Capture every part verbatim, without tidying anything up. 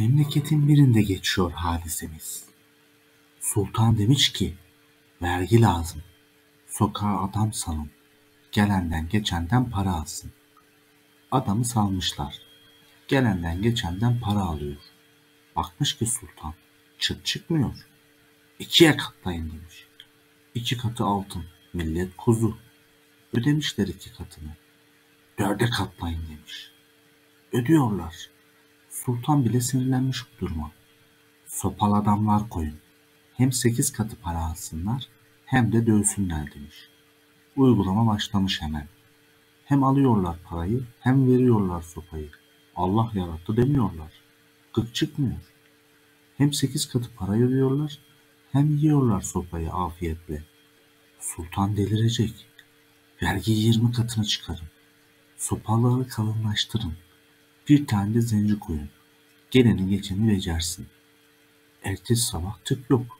memleketin birinde geçiyor hadisemiz. Sultan demiş ki, vergi lazım. Sokağa adam salın. Gelenden geçenden para alsın. Adamı salmışlar. Gelenden geçenden para alıyor. Bakmış ki sultan, çıt çıkmıyor. İkiye katlayın demiş. İki katı altın, millet kuzu. Ödemişler iki katını. Dörde katlayın demiş. Ödüyorlar. Sultan bile sinirlenmiş bu duruma. Sopalı adamlar koyun. Hem sekiz katı para alsınlar hem de dövsünler demiş. Uygulama başlamış hemen. Hem alıyorlar parayı hem veriyorlar sopayı. Allah yarattı demiyorlar. Gık çıkmıyor. Hem sekiz katı parayı ödüyorlar hem yiyorlar sopayı afiyetle. Sultan delirecek. Vergiyi yirmi katına çıkarın. Sopaları kalınlaştırın. Bir tane de zenci koyun. Geleni geçeni becersin. Ertesi sabah tık yok.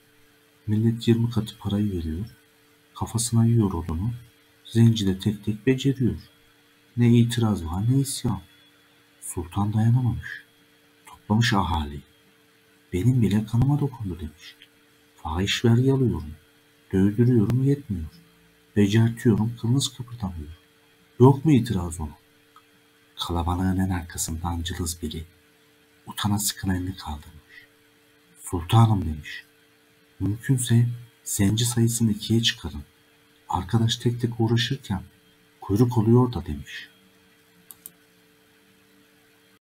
Millet yirmi katı parayı veriyor. Kafasına yiyor odunu. Zenci de tek tek beceriyor. Ne itiraz var ne isyan. Sultan dayanamamış. Toplamış ahali. Benim bile kanıma dokundu demiş. Fahiş vergi alıyorum. Dövdürüyorum yetmiyor. Becertiyorum kılınız kıpırdamıyor. Yok mu itiraz ona? Kalabalığın en arkasından cılız biri. Utana sıkına elini kaldırmış. Sultanım demiş. Mümkünse zenci sayısını ikiye çıkarın. Arkadaş tek tek uğraşırken kuyruk oluyor da demiş.